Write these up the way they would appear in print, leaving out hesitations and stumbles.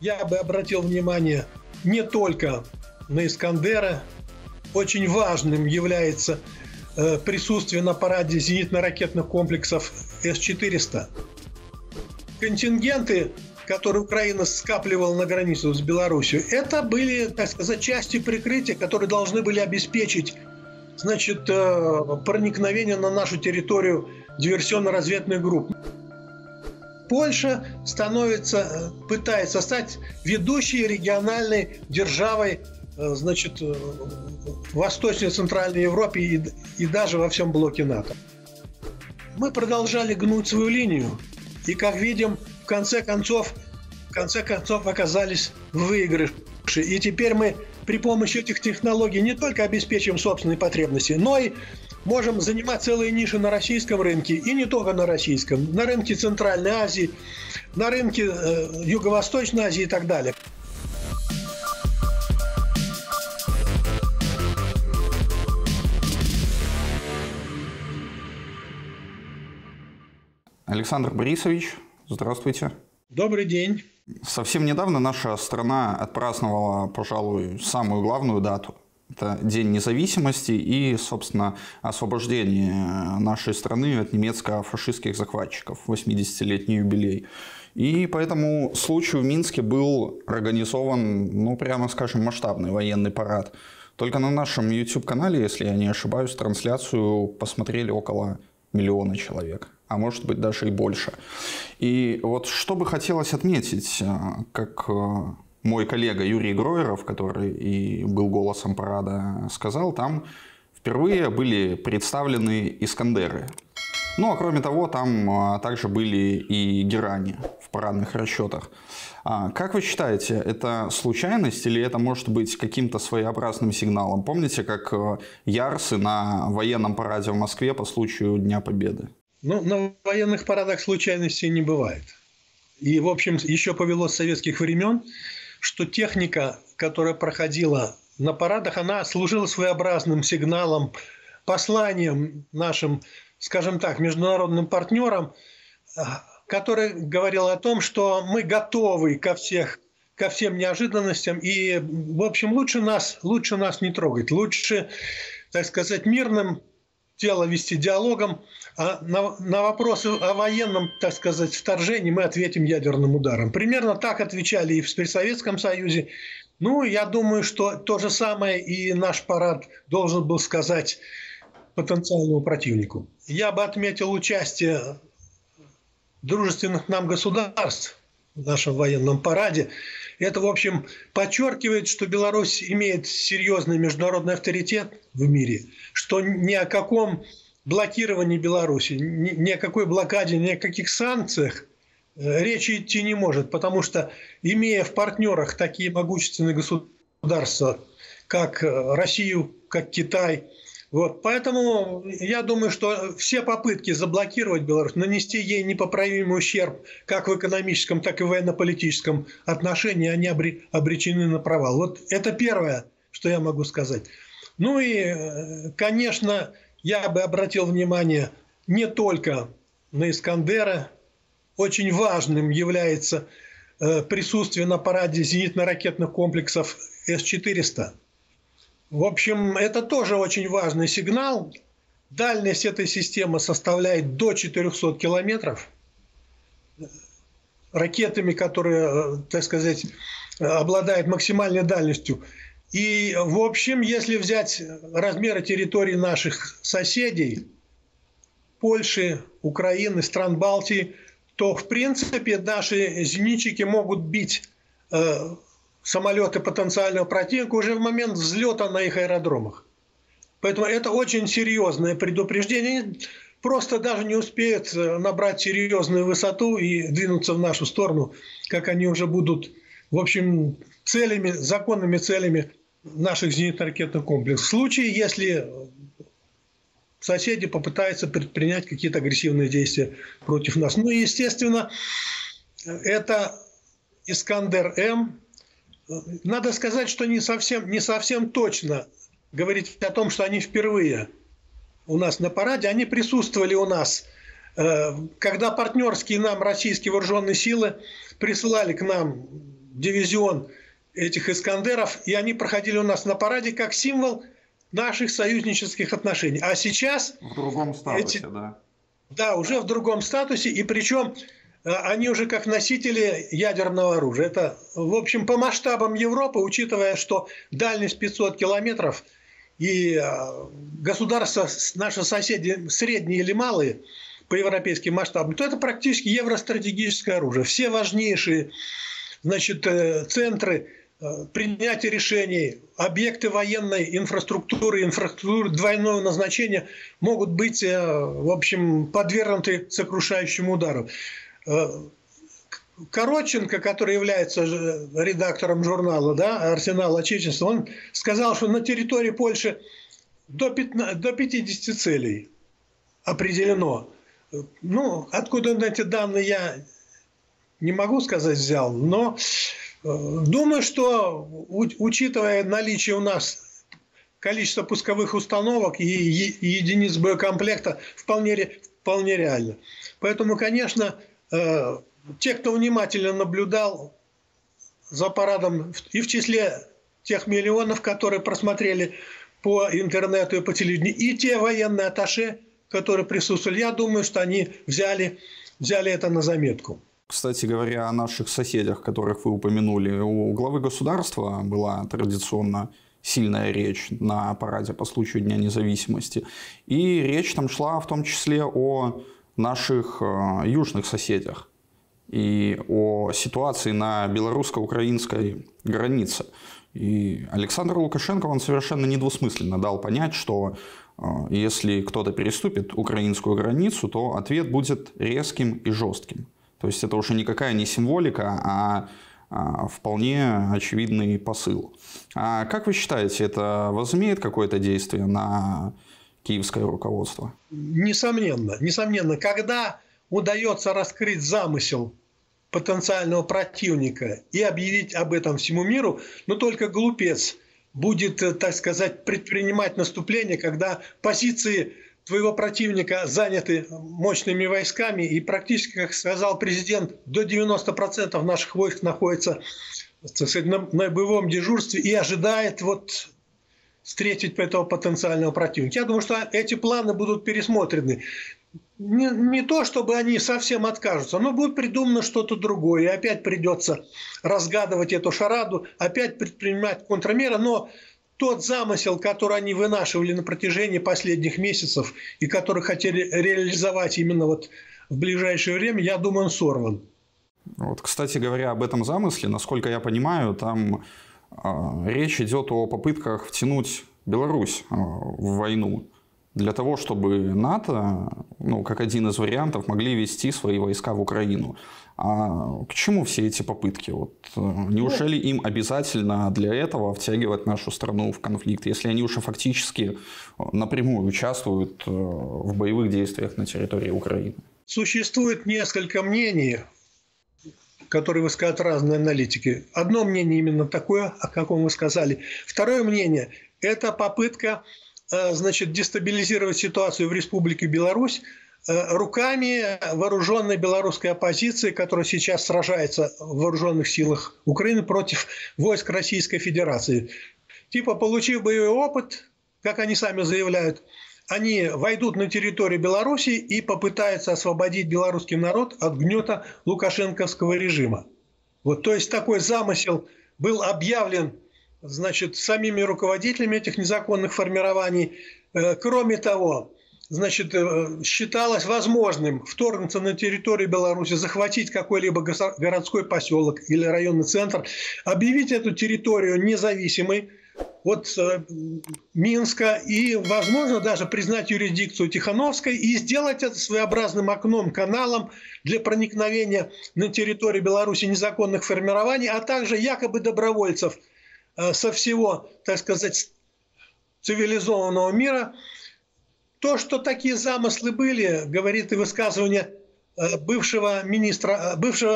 я бы обратил внимание не только на Искандера. Очень важным является присутствие на параде зенитно-ракетных комплексов С-400. Контингенты, которые Украина скапливала на границу с Беларусью, это были, так сказать, части прикрытия, которые должны были обеспечить, значит, проникновение на нашу территорию диверсионно-разведных групп. Польша пытается стать ведущей региональной державой, значит, в Восточной и Центральной Европе и даже во всем блоке НАТО. Мы продолжали гнуть свою линию и, как видим, в конце концов оказались в выигрыше. И теперь мы при помощи этих технологий не только обеспечим собственные потребности, но и можем занимать целые ниши на российском рынке, и не только на российском, на рынке Центральной Азии, на рынке Юго-Восточной Азии и так далее. Александр Борисович, здравствуйте. Добрый день. Совсем недавно наша страна отпраздновала, пожалуй, самую главную дату. Это День независимости и, собственно, освобождение нашей страны от немецко-фашистских захватчиков, 80-летний юбилей. И по этому случаю в Минске был организован, ну, прямо скажем, масштабный военный парад. Только на нашем YouTube-канале, если я не ошибаюсь, трансляцию посмотрели около 1 миллиона человек, а может быть даже и больше. И вот что бы хотелось отметить, как мой коллега Юрий Гройров, который и был голосом парада, сказал, там впервые были представлены Искандеры. Ну а кроме того, там также были и Герани в парадных расчетах. Как вы считаете, это случайность или это может быть каким-то своеобразным сигналом? Помните, как Ярсы на военном параде в Москве по случаю Дня Победы? Ну, на военных парадах случайностей не бывает. И, в общем, еще повело с советских времен, что техника, которая проходила на парадах, она служила своеобразным сигналом, посланием нашим, скажем так, международным партнерам, который говорил о том, что мы готовы ко всем неожиданностям и, в общем, лучше нас не трогать, лучше, так сказать, мирным дело вести диалогом, а на вопросы о военном, так сказать, вторжении мы ответим ядерным ударом. Примерно так отвечали и при Советском Союзе. Ну, я думаю, что то же самое и наш парад должен был сказать потенциальному противнику. Я бы отметил участие дружественных нам государств в нашем военном параде. Это, в общем, подчеркивает, что Беларусь имеет серьезный международный авторитет в мире, что ни о каком блокировании Беларуси, ни о какой блокаде, ни о каких санкциях речи идти не может, потому что, имея в партнерах такие могущественные государства, как Россию, как Китай, вот. Поэтому я думаю, что все попытки заблокировать Беларусь, нанести ей непоправимый ущерб как в экономическом, так и в военно-политическом отношении, они обречены на провал. Вот это первое, что я могу сказать. Ну и, конечно, я бы обратил внимание не только на Искандера. Очень важным является присутствие на параде зенитно-ракетных комплексов С-400. В общем, это тоже очень важный сигнал. Дальность этой системы составляет до 400 километров. Ракетами, которые, так сказать, обладают максимальной дальностью. И, в общем, если взять размеры территории наших соседей, Польши, Украины, стран Балтии, то, в принципе, наши зенитчики могут бить самолеты потенциального противника уже в момент взлета на их аэродромах. Поэтому это очень серьезное предупреждение. Они просто даже не успеют набрать серьезную высоту и двинуться в нашу сторону, как они уже будут, в общем, целями, законными целями наших зенитно-ракетных комплексов. В случае, если соседи попытаются предпринять какие-то агрессивные действия против нас. Ну и, естественно, это Искандер-М. Надо сказать, что не совсем точно говорить о том, что они впервые у нас на параде. Они присутствовали у нас, когда партнерские нам российские вооруженные силы присылали к нам дивизион этих «Искандеров», и они проходили у нас на параде как символ наших союзнических отношений. А сейчас... В другом статусе, да. Да, уже в другом статусе, и причем они уже как носители ядерного оружия. Это, в общем, по масштабам Европы, учитывая, что дальность 500 километров, и государства, наши соседи, средние или малые, по европейским масштабам, то это практически евростратегическое оружие. Все важнейшие, значит, центры принятия решений, объекты военной инфраструктуры, инфраструктуры двойного назначения могут быть, в общем, подвергнуты сокрушающему удару. Коротченко, который является редактором журнала, да, «Арсенал Отечества», он сказал, что на территории Польши до 50 целей определено. Ну, откуда он эти данные, я не могу сказать, взял, но думаю, что, учитывая наличие у нас количества пусковых установок и единиц боекомплекта, вполне реально. Поэтому, конечно, те, кто внимательно наблюдал за парадом, и в числе тех миллионов, которые просмотрели по интернету и по телевидению, и те военные атташе, которые присутствовали, я думаю, что они взяли это на заметку. Кстати говоря, о наших соседях, которых вы упомянули, у главы государства была традиционно сильная речь на параде по случаю Дня независимости. И речь там шла в том числе о наших южных соседях и о ситуации на белорусско-украинской границе. И Александр Лукашенко, он совершенно недвусмысленно дал понять, что если кто-то переступит украинскую границу, то ответ будет резким и жестким. То есть это уже никакая не символика, а вполне очевидный посыл. А как вы считаете, это возымеет какое-то действие на киевское руководство? Несомненно, несомненно. Когда удается раскрыть замысел потенциального противника и объявить об этом всему миру, но только глупец будет, так сказать, предпринимать наступление, когда позиции твоего противника заняты мощными войсками, и практически, как сказал президент, до 90% наших войск находится, так сказать, на боевом дежурстве и ожидает вот встретить этого потенциального противника. Я думаю, что эти планы будут пересмотрены. Не то, чтобы они совсем откажутся, но будет придумано что-то другое. И опять придется разгадывать эту шараду, опять предпринимать контрмеры. Но тот замысел, который они вынашивали на протяжении последних месяцев и который хотели реализовать именно вот в ближайшее время, я думаю, он сорван. Вот, кстати говоря, об этом замысле, насколько я понимаю, там речь идет о попытках втянуть Беларусь в войну. Для того, чтобы НАТО, ну, как один из вариантов, могли вести свои войска в Украину. А к чему все эти попытки? Вот, неужели им обязательно для этого втягивать нашу страну в конфликт, если они уже фактически напрямую участвуют в боевых действиях на территории Украины? Существует несколько мнений, которые высказывают разные аналитики. Одно мнение именно такое, о каком вы сказали. Второе мнение – это попытка, значит, дестабилизировать ситуацию в Республике Беларусь руками вооруженной белорусской оппозиции, которая сейчас сражается в вооруженных силах Украины против войск Российской Федерации. Типа, получив боевой опыт, как они сами заявляют, они войдут на территорию Беларуси и попытаются освободить белорусский народ от гнета лукашенковского режима. Вот, то есть такой замысел был объявлен, значит, самими руководителями этих незаконных формирований. Кроме того, значит, считалось возможным вторгнуться на территорию Беларуси, захватить какой-либо городской поселок или районный центр, объявить эту территорию независимой от Минска и, возможно, даже признать юрисдикцию Тихановской и сделать это своеобразным окном, каналом для проникновения на территорию Беларуси незаконных формирований, а также якобы добровольцев со всего, так сказать, цивилизованного мира. То, что такие замыслы были, говорит и высказывание бывшего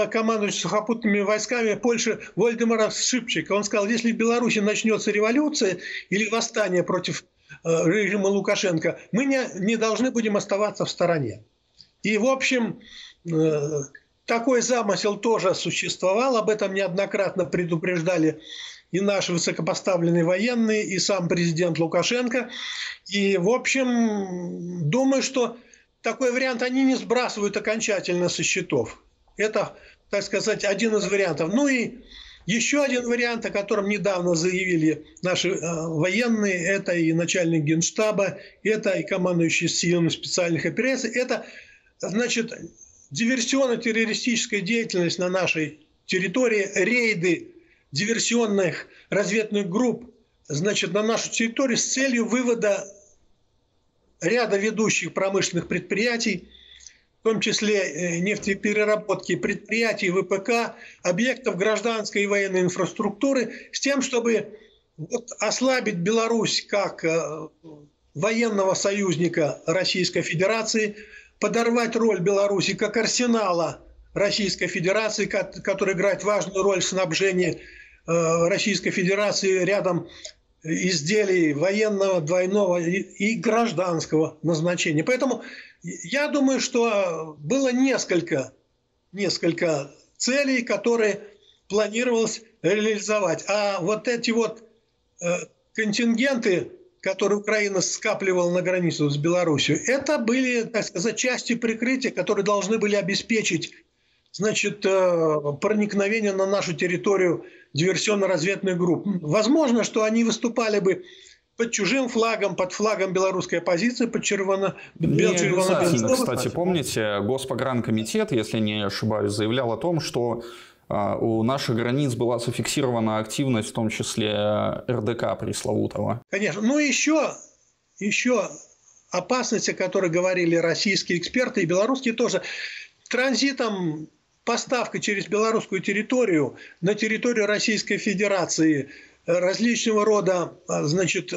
командующего сухопутными войсками Польши Вольдемара Шипчика. Он сказал, если в Беларуси начнется революция или восстание против режима Лукашенко, мы не должны будем оставаться в стороне. И, в общем, Такой замысел тоже существовал, об этом неоднократно предупреждали и наши высокопоставленные военные, и сам президент Лукашенко. И, в общем, думаю, что такой вариант они не сбрасывают окончательно со счетов. Это, так сказать, один из вариантов. Ну и еще один вариант, о котором недавно заявили наши военные, это и начальник Генштаба, это и командующий силами специальных операций, это, значит, диверсионно-террористическая деятельность на нашей территории, рейды диверсионных разведных групп, значит, на нашу территорию с целью вывода ряда ведущих промышленных предприятий, в том числе нефтепереработки предприятий, ВПК, объектов гражданской и военной инфраструктуры, с тем, чтобы вот ослабить Беларусь как военного союзника Российской Федерации, подорвать роль Беларуси как арсенала Российской Федерации, который играет важную роль в снабжении Российской Федерации рядом изделий военного, двойного и гражданского назначения. Поэтому я думаю, что было несколько целей, которые планировалось реализовать. А вот эти вот контингенты, которые Украина скапливала на границу с Беларусью, это были, так сказать, части прикрытия, которые должны были обеспечить, значит, проникновение на нашу территорию диверсионно-разведных групп. Возможно, что они выступали бы под чужим флагом, под флагом белорусской оппозиции, под червоно-белорусским. Кстати, помните, Госпогранкомитет, если не ошибаюсь, заявлял о том, что у наших границ была зафиксирована активность, в том числе РДК пресловутого. Конечно. Ну и еще опасности, о которой говорили российские эксперты и белорусские тоже. Транзитом поставка через белорусскую территорию на территорию Российской Федерации различного рода, значит,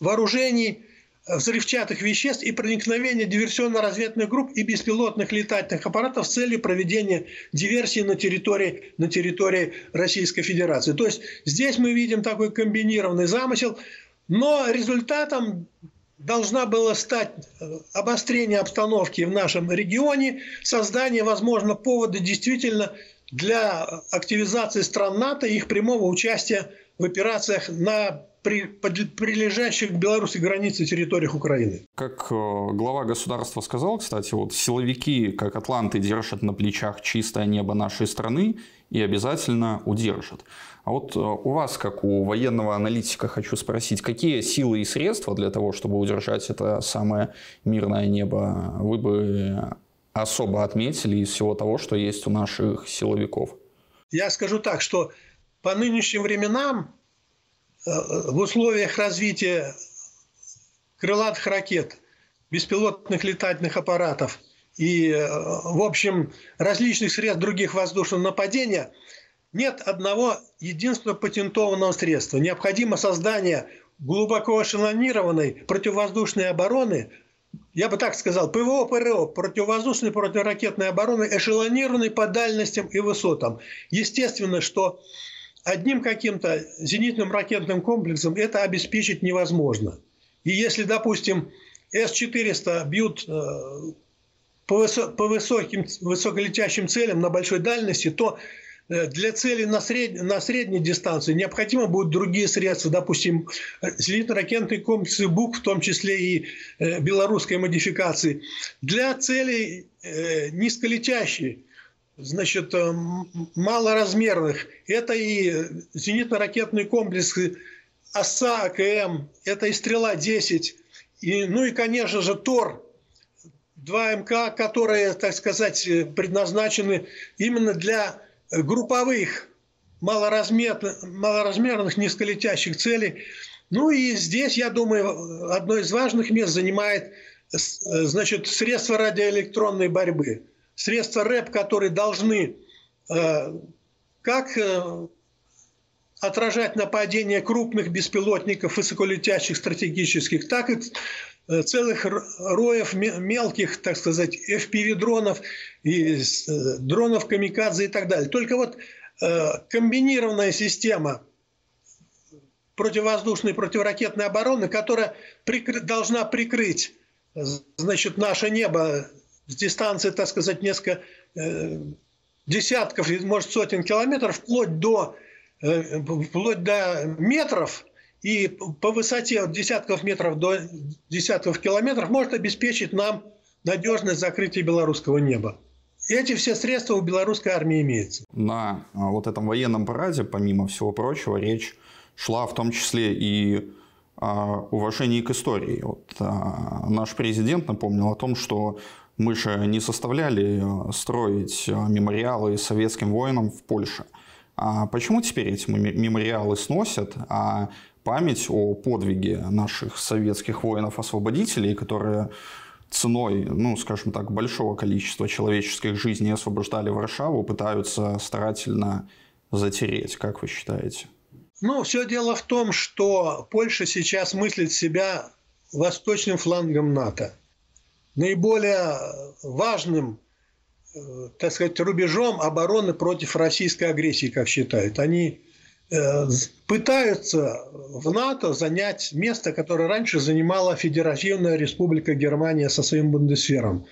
вооружений, взрывчатых веществ и проникновение диверсионно-разведных групп и беспилотных летательных аппаратов с целью проведения диверсии на территории Российской Федерации. То есть здесь мы видим такой комбинированный замысел, но результатом должна была стать обострение обстановки в нашем регионе, создание, возможно, повода действительно для активизации стран НАТО и их прямого участия в операциях на прилежащих к белорусской границе территориях Украины. Как глава государства сказал, кстати, вот силовики, как атланты, держат на плечах чистое небо нашей страны и обязательно удержат. А вот у вас, как у военного аналитика, хочу спросить, какие силы и средства для того, чтобы удержать это самое мирное небо, вы бы особо отметили из всего того, что есть у наших силовиков? Я скажу так, что по нынешним временам в условиях развития крылатых ракет, беспилотных летательных аппаратов и, в общем, различных средств других воздушного нападения нет одного единственного патентованного средства. Необходимо создание глубоко эшелонированной противовоздушной обороны, я бы так сказал, ПВО-ПРО, противовоздушной, противоракетной обороны, эшелонированной по дальностям и высотам. Естественно, что одним каким-то зенитным ракетным комплексом это обеспечить невозможно. И если, допустим, С-400 бьют по высоколетящим целям на большой дальности, то для целей на средней дистанции необходимы будут другие средства. Допустим, зенитно-ракетные комплексы БУК, в том числе и белорусской модификации. Для целей низколетящей, значит, малоразмерных, это и зенитно-ракетные комплексы ОСА-АКМ, это и Стрела-10, ну и, конечно же, ТОР, 2МК, которые, так сказать, предназначены именно для групповых, малоразмерных, низколетящих целей. Ну и здесь, я думаю, одно из важных мест занимает, значит, средства радиоэлектронной борьбы. Средства РЭП, которые должны отражать нападения крупных беспилотников, высоколетящих, стратегических, так и целых роев мелких, так сказать, FPV-дронов, и дронов камикадзе и так далее. Только вот комбинированная система противовоздушной и противоракетной обороны, которая должна прикрыть, значит, наше небо с дистанции, так сказать, несколько десятков, может, сотен километров, вплоть до метров, и по высоте от десятков метров до десятков километров может обеспечить нам надежность закрытия белорусского неба. Эти все средства у белорусской армии имеются. На вот этом военном параде, помимо всего прочего, речь шла в том числе и о уважении к истории. Вот, наш президент напомнил о том, что мы же не составляли строить мемориалы советским воинам в Польше. А почему теперь эти мемориалы сносят, а память о подвиге наших советских воинов-освободителей, которые ценой, ну, скажем так, большого количества человеческих жизней освобождали Варшаву, пытаются старательно затереть, как вы считаете? Ну, все дело в том, что Польша сейчас мыслит себя восточным флангом НАТО. Наиболее важным, так сказать, рубежом обороны против российской агрессии, как считают. Они пытаются в НАТО занять место, которое раньше занимала Федеративная Республика Германия со своим бундесвером.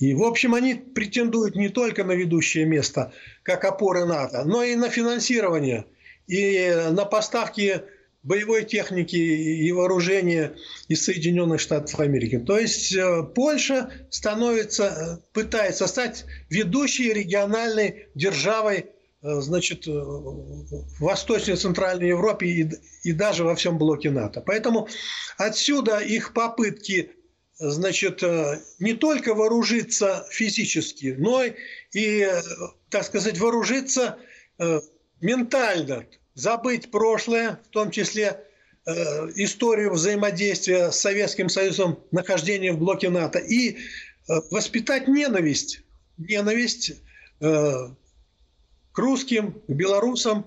И, в общем, они претендуют не только на ведущее место, как опоры НАТО, но и на финансирование, и на поставки боевой техники и вооружения из Соединенных Штатов Америки. То есть Польша пытается стать ведущей региональной державой, значит, в Восточной, Центральной Европе и даже во всем блоке НАТО. Поэтому отсюда их попытки, значит, не только вооружиться физически, но и, так сказать, вооружиться ментально, забыть прошлое, в том числе историю взаимодействия с Советским Союзом, нахождение в блоке НАТО, и воспитать ненависть к русским, к белорусам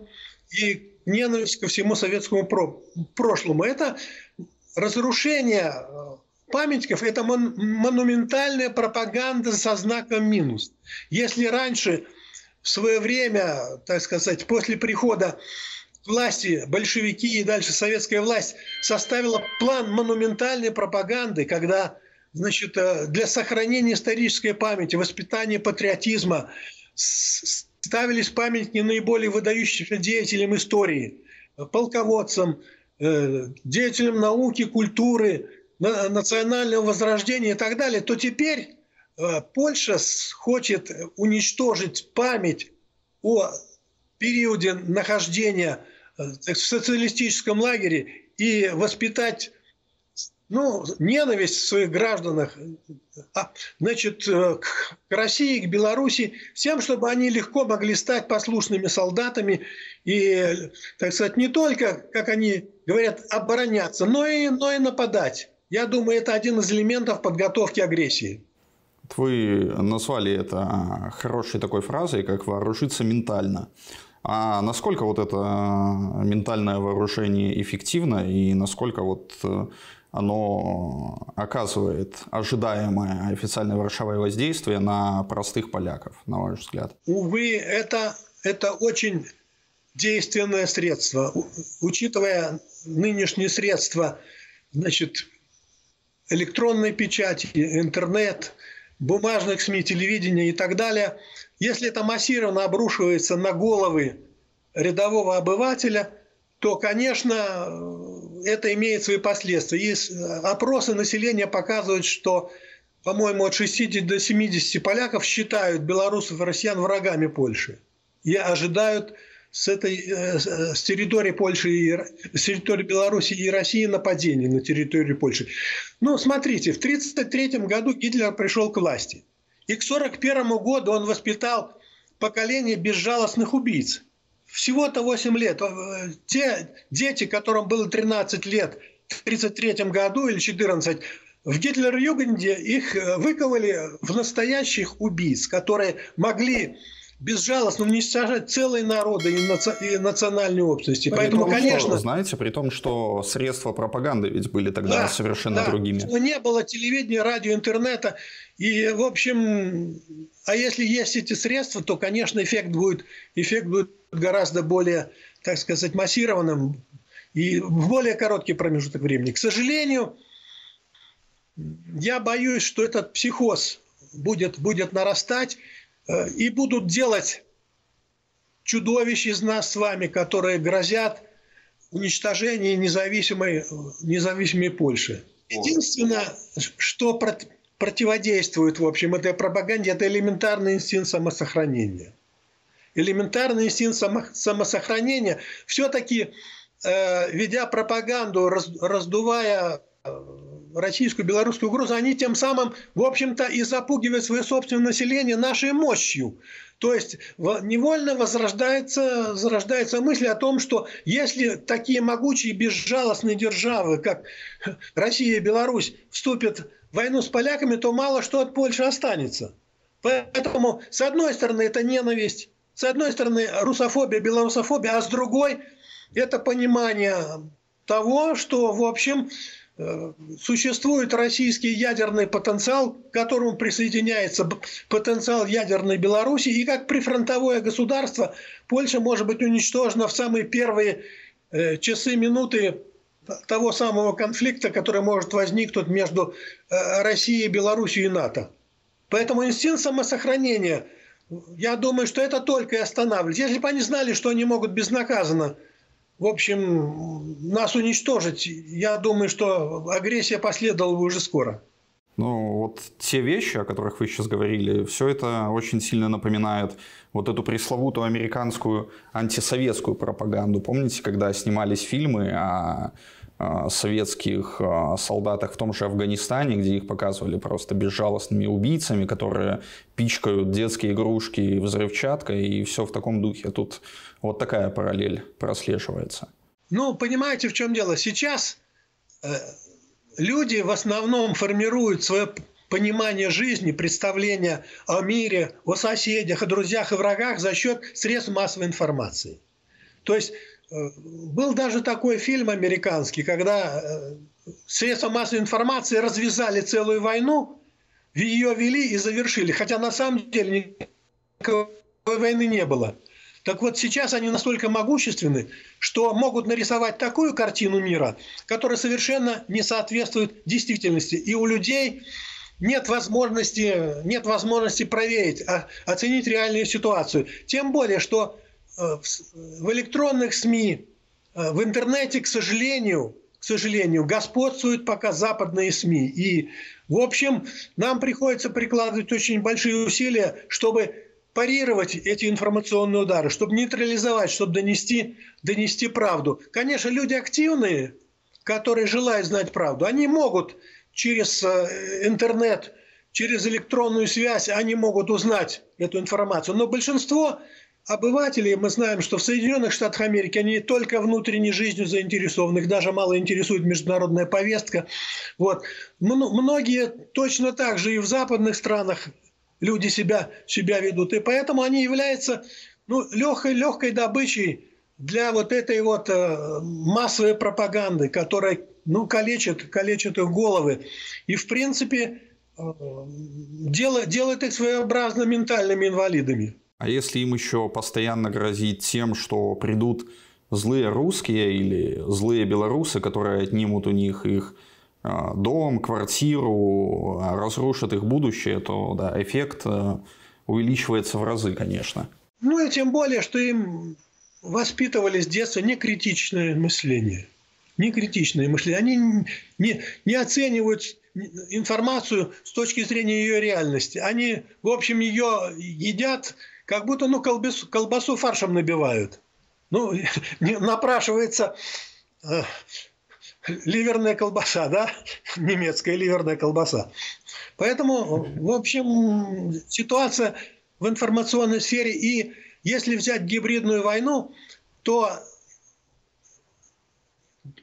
и ненависть ко всему советскому прошлому. Это разрушение памятников, это монументальная пропаганда со знаком минус. Если раньше, в свое время, так сказать, после прихода власти, большевики и дальше советская власть составила план монументальной пропаганды, когда, значит, для сохранения исторической памяти, воспитания патриотизма ставились памятники наиболее выдающимся деятелям истории, полководцам, деятелям науки, культуры, национального возрождения и так далее, то теперь Польша хочет уничтожить память о периоде нахождения в социалистическом лагере и воспитать, ну, ненависть в своих гражданах, значит, к России, к Беларуси, всем, чтобы они легко могли стать послушными солдатами и, так сказать, не только, как они говорят, обороняться, но и нападать. Я думаю, это один из элементов подготовки агрессии. Вы назвали это хорошей такой фразой, как «вооружиться ментально». А насколько вот это ментальное вооружение эффективно и насколько вот оно оказывает ожидаемое официальное Варшавой воздействие на простых поляков, на ваш взгляд? Увы, это очень действенное средство. Учитывая нынешние средства, значит, электронной печати, интернет, бумажных СМИ, телевидения и так далее, если это массированно обрушивается на головы рядового обывателя, то, конечно, это имеет свои последствия. И опросы населения показывают, что, по-моему, от 60 до 70 поляков считают белорусов и россиян врагами Польши и ожидают с территории Польши, с территории Беларуси и России нападений на территорию Польши. Ну, смотрите, в 1933 году Гитлер пришел к власти. И к 1941 году он воспитал поколение безжалостных убийц. Всего-то 8 лет. Те дети, которым было 13 лет в 1933 году или 14, в Гитлер-Югенде их выковали в настоящих убийц, которые могли безжалостно уничтожать целые народы и национальные общности. Поэтому, конечно, знаете, при том, что средства пропаганды ведь были тогда совершенно другими. Не было телевидения, радио, интернета. И, в общем, а если есть эти средства, то, конечно, эффект будет гораздо более, так сказать, массированным и в более короткий промежуток времени. К сожалению, я боюсь, что этот психоз будет нарастать. И будут делать чудовищ из нас с вами, которые грозят уничтожение независимой Польши. Единственное, что противодействует, в общем, этой пропаганде, это элементарный инстинкт самосохранения. Элементарный инстинкт самосохранения, все-таки ведя пропаганду, раздувая российскую, белорусскую угрозу, они тем самым, в общем-то, и запугивают свое собственное население нашей мощью. То есть невольно зарождается мысль о том, что если такие могучие, безжалостные державы, как Россия и Беларусь, вступят в войну с поляками, то мало что от Польши останется. Поэтому, с одной стороны, это ненависть, с одной стороны, русофобия, белорусофобия, а с другой, это понимание того, что, в общем, существует российский ядерный потенциал, к которому присоединяется потенциал ядерной Беларуси, и как прифронтовое государство Польша может быть уничтожена в самые первые часы, минуты того самого конфликта, который может возникнуть между Россией, Беларусью и НАТО. Поэтому инстинкт самосохранения, я думаю, что это только и останавливает. Если бы они знали, что они могут безнаказанно, в общем, нас уничтожить, я думаю, что агрессия последовала бы уже скоро. Ну, вот те вещи, о которых вы сейчас говорили, все это очень сильно напоминает вот эту пресловутую американскую антисоветскую пропаганду. Помните, когда снимались фильмы о советских солдатах в том же Афганистане, где их показывали просто безжалостными убийцами, которые пичкают детские игрушки взрывчаткой, и все в таком духе. Тут вот такая параллель прослеживается. Ну, понимаете, в чем дело? Сейчас люди в основном формируют свое понимание жизни, представление о мире, о соседях, о друзьях и врагах за счет средств массовой информации. То есть был даже такой фильм американский, когда средства массовой информации развязали целую войну, ее вели и завершили. Хотя на самом деле никакой войны не было. Так вот сейчас они настолько могущественны, что могут нарисовать такую картину мира, которая совершенно не соответствует действительности. И у людей нет возможности проверить, оценить реальную ситуацию. Тем более, что в электронных СМИ, в интернете, к сожалению, господствуют пока западные СМИ. И, в общем, нам приходится прикладывать очень большие усилия, чтобы парировать эти информационные удары, чтобы нейтрализовать, чтобы донести правду. Конечно, люди активные, которые желают знать правду, они могут через интернет, через электронную связь, они могут узнать эту информацию. Но большинство обывателей, мы знаем, что в Соединенных Штатах Америки они только внутренней жизнью заинтересованы, их даже мало интересует международная повестка. Вот. Многие точно так же и в западных странах люди себя ведут, и поэтому они являются легкой добычей для вот этой вот массовой пропаганды, которая калечит их головы. И в принципе делает их своеобразно ментальными инвалидами. А если им еще постоянно грозит тем, что придут злые русские или злые белорусы, которые отнимут у них их дом, квартиру, разрушат их будущее, то да, эффект увеличивается в разы, конечно. Ну и тем более, что им воспитывали с детства некритичное мышление. Они не оценивают информацию с точки зрения ее реальности. Они, в общем, ее едят, как будто колбасу фаршем набивают. Ну, напрашивается ливерная колбаса, да? Немецкая ливерная колбаса. Поэтому, в общем, ситуация в информационной сфере. И если взять гибридную войну, то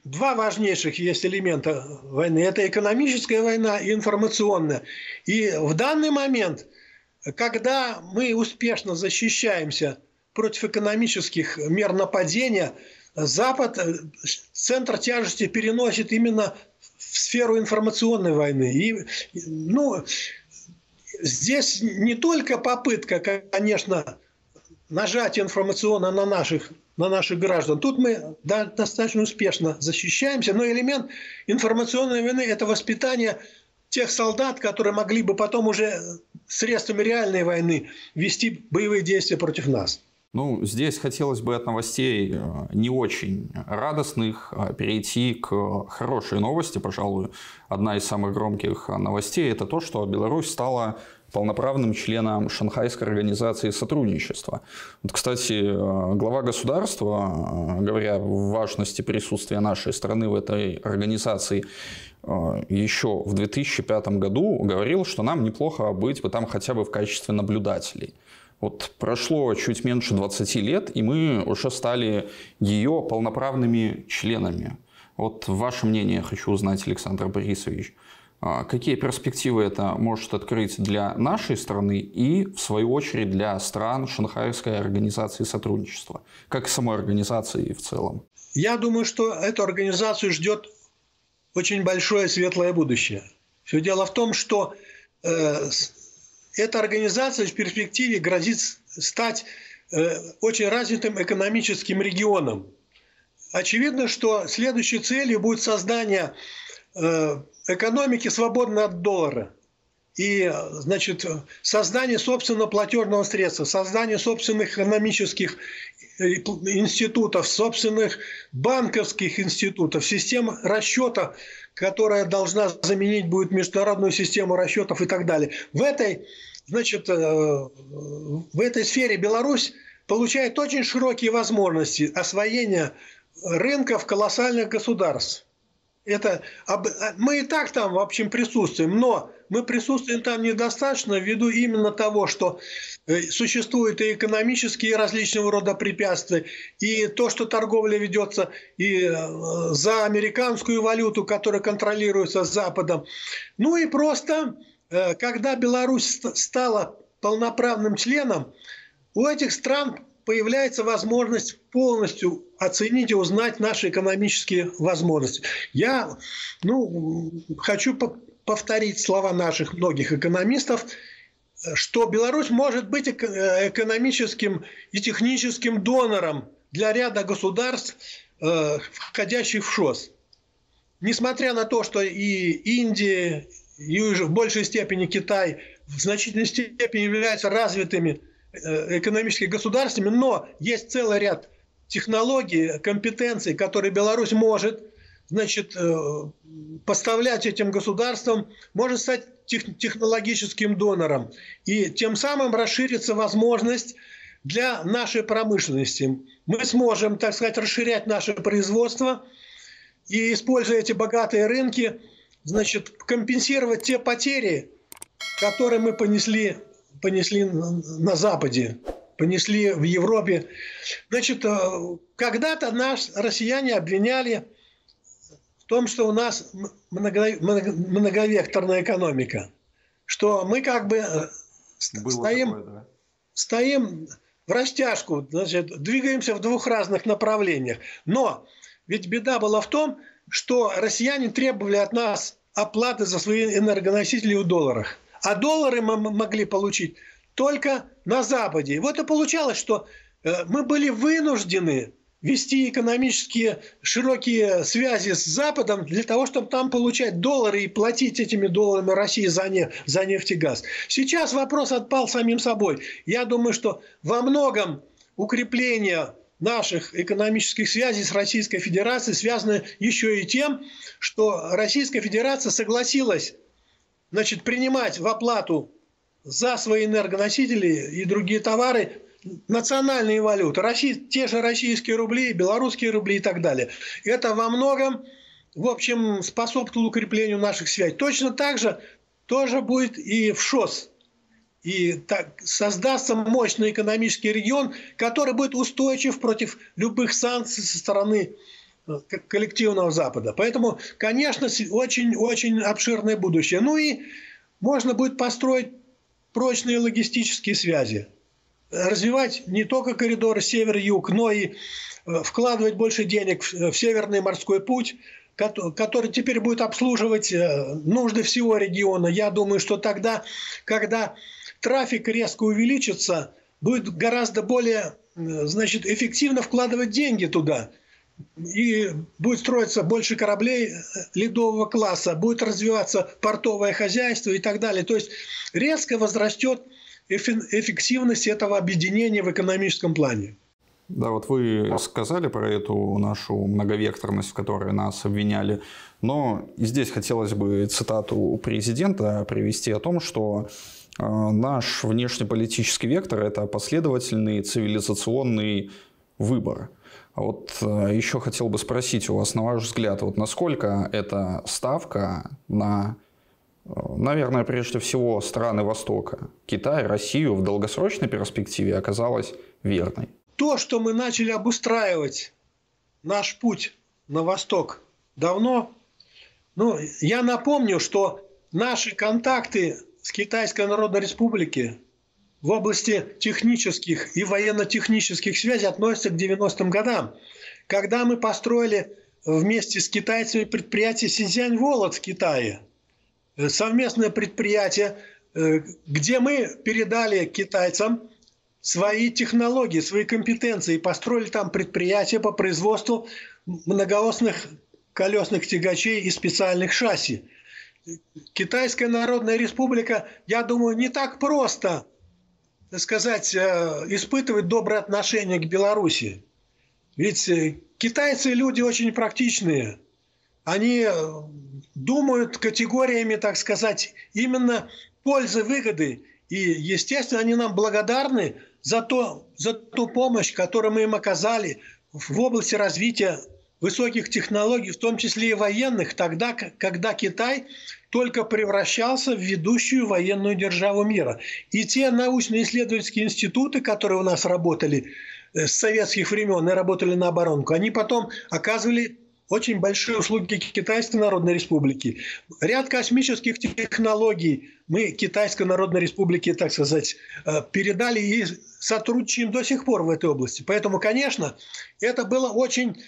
два важнейших есть элемента войны. Это экономическая война и информационная. И в данный момент, когда мы успешно защищаемся против экономических мер нападения, Запад центр тяжести переносит именно в сферу информационной войны. И, здесь не только попытка, конечно, нажать информационно на наших граждан. Тут мы достаточно успешно защищаемся, но элемент информационной войны – это воспитание тех солдат, которые могли бы потом уже средствами реальной войны вести боевые действия против нас. Ну, здесь хотелось бы от новостей не очень радостных перейти к хорошей новости. Пожалуй, одна из самых громких новостей – это то, что Беларусь стала полноправным членом Шанхайской организации сотрудничества. Вот, кстати, глава государства, говоря о важности присутствия нашей страны в этой организации, еще в 2005 году говорил, что нам неплохо быть бы там хотя бы в качестве наблюдателей. Вот прошло чуть меньше 20 лет, и мы уже стали ее полноправными членами. Вот ваше мнение хочу узнать, Александр Борисович. Какие перспективы это может открыть для нашей страны и, в свою очередь, для стран Шанхайской организации сотрудничества, как и самой организации в целом? Я думаю, что эту организацию ждет очень большое светлое будущее. Все дело в том, что эта организация в перспективе грозит стать очень развитым экономическим регионом. Очевидно, что следующей целью будет создание экономики, свободной от доллара. И, значит, создание собственного платежного средства, создание собственных экономических институтов, собственных банковских институтов, систем расчета, которая должна заменить будет международную систему расчетов и так далее. В этой сфере Беларусь получает очень широкие возможности освоения рынков колоссальных государств. Мы и так там, в общем, присутствуем, но мы присутствуем там недостаточно ввиду именно того, что существуют и экономические различного рода препятствия, и то, что торговля ведется и за американскую валюту, которая контролируется с Западом. Ну и просто, когда Беларусь стала полноправным членом, у этих стран появляется возможность полностью оценить и узнать наши экономические возможности. Я хочу повторить слова наших многих экономистов, что Беларусь может быть экономическим и техническим донором для ряда государств, входящих в ШОС. Несмотря на то, что и Индия, и уже в большей степени Китай в значительной степени являются развитыми экономическими государствами, но есть целый ряд технологий, компетенций, которые Беларусь может, значит, поставлять этим государствам, может стать технологическим донором. И тем самым расширится возможность для нашей промышленности. Мы сможем, так сказать, расширять наше производство и, используя эти богатые рынки, значит, компенсировать те потери, которые мы понесли на Западе, понесли в Европе. Значит, когда-то нас россияне обвиняли в том, что у нас многовекторная экономика, что мы как бы стоим в растяжку, значит, двигаемся в двух разных направлениях. Но ведь беда была в том, что россияне требовали от нас оплаты за свои энергоносители в долларах. А доллары мы могли получить только на Западе. И вот и получалось, что мы были вынуждены вести экономические широкие связи с Западом для того, чтобы там получать доллары и платить этими долларами России за нефть и газ. Сейчас вопрос отпал самим собой. Я думаю, что во многом укрепление наших экономических связей с Российской Федерацией связано еще и тем, что Российская Федерация согласилась, значит, принимать в оплату за свои энергоносители и другие товары национальные валюты. Те же российские рубли, белорусские рубли и так далее. Это во многом, в общем, способствует укреплению наших связей. Точно так же тоже будет и в ШОС. И так создастся мощный экономический регион, который будет устойчив против любых санкций со стороны коллективного Запада. Поэтому, конечно, очень-очень обширное будущее. Ну и можно будет построить прочные логистические связи. Развивать не только коридоры север-юг, но и вкладывать больше денег в Северный морской путь, который теперь будет обслуживать нужды всего региона. Я думаю, что тогда, когда трафик резко увеличится, будет гораздо более, значит, эффективно вкладывать деньги туда. И будет строиться больше кораблей ледового класса, будет развиваться портовое хозяйство и так далее. То есть резко возрастет эффективность этого объединения в экономическом плане. Да, вот вы сказали про эту нашу многовекторность, в которой нас обвиняли, но здесь хотелось бы цитату президента привести о том, что наш внешнеполитический вектор – это последовательный цивилизационный выбор. Вот еще хотел бы спросить у вас, на ваш взгляд, вот насколько эта ставка на, наверное, прежде всего страны Востока, Китай, Россию в долгосрочной перспективе оказалась верной? То, что мы начали обустраивать наш путь на восток давно, ну, я напомню, что наши контакты с Китайской Народной Республикой в области технических и военно-технических связей относятся к 90-м годам, когда мы построили вместе с китайцами предприятие «Синьцзянь-Волод» в Китае, совместное предприятие, где мы передали китайцам свои технологии, свои компетенции, и построили там предприятие по производству многоосных колесных тягачей и специальных шасси. Китайская Народная Республика, я думаю, не так просто, так сказать, испытывать добрые отношения к Беларуси. Ведь китайцы люди очень практичные. Они думают категориями, так сказать, именно пользы, выгоды. И, естественно, они нам благодарны за ту помощь, которую мы им оказали в области развития высоких технологий, в том числе и военных, тогда, когда Китай только превращался в ведущую военную державу мира. И те научно-исследовательские институты, которые у нас работали с советских времен и работали на оборонку, они потом оказывали очень большие услуги Китайской Народной Республики. Ряд космических технологий мы Китайской Народной Республике, так сказать, передали и сотрудничаем до сих пор в этой области. Поэтому, конечно, это было очень,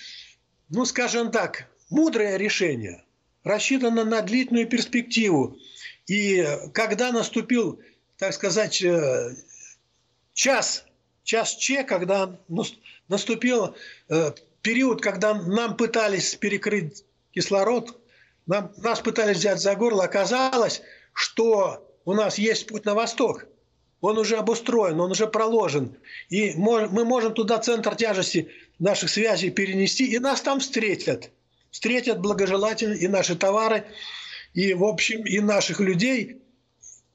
ну, скажем так, мудрое решение, рассчитано на длительную перспективу. И когда наступил, так сказать, час Че, когда наступил период, когда нам пытались перекрыть кислород, нас пытались взять за горло, оказалось, что у нас есть путь на восток. Он уже обустроен, он уже проложен. И мы можем туда центр тяжести наших связей перенести, и нас там встретят. Встретят благожелательно и наши товары, и, в общем, и наших людей.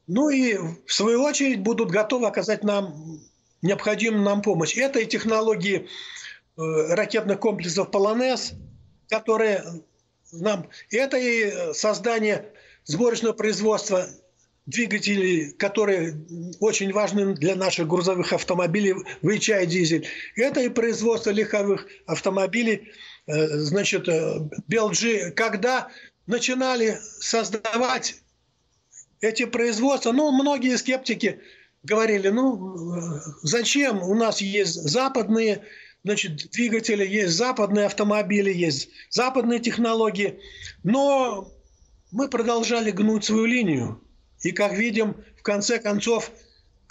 Ну и, в свою очередь, будут готовы оказать нам необходимую нам помощь. Это и технологии ракетных комплексов «Полонез», которые нам... Это и создание сборочного производства двигателей, которые очень важны для наших грузовых автомобилей, ВЧА и дизель. Это и производство легковых автомобилей, значит, Белджи. Когда начинали создавать эти производства, ну, многие скептики говорили, ну, зачем, у нас есть западные, значит, двигатели, есть западные автомобили, есть западные технологии. Но мы продолжали гнуть свою линию. И, как видим, в конце концов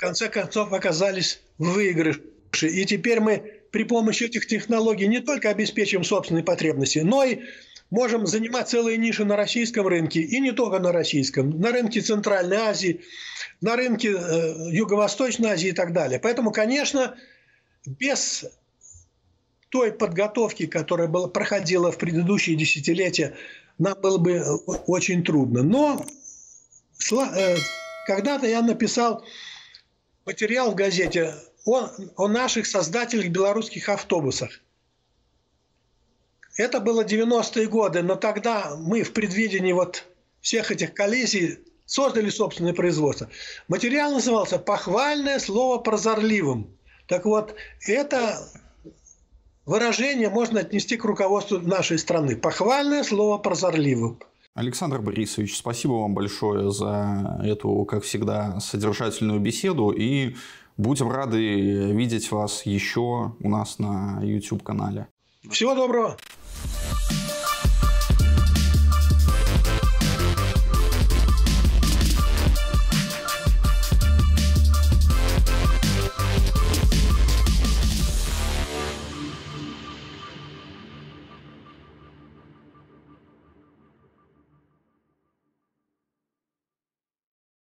оказались в выигрыше. И теперь мы при помощи этих технологий не только обеспечим собственные потребности, но и можем занимать целые ниши на российском рынке. И не только на российском. На рынке Центральной Азии, на рынке Юго-Восточной Азии и так далее. Поэтому, конечно, без той подготовки, которая проходила в предыдущие десятилетия, нам было бы очень трудно. Но когда-то я написал материал в газете о наших создателях белорусских автобусах. Это было 90-е годы, но тогда мы в предвидении вот всех этих коллизий создали собственное производство. Материал назывался «Похвальное слово прозорливым». Так вот, это выражение можно отнести к руководству нашей страны. Похвальное слово прозорливым. Александр Борисович, спасибо вам большое за эту, как всегда, содержательную беседу. И будем рады видеть вас еще у нас на YouTube-канале. Всего доброго!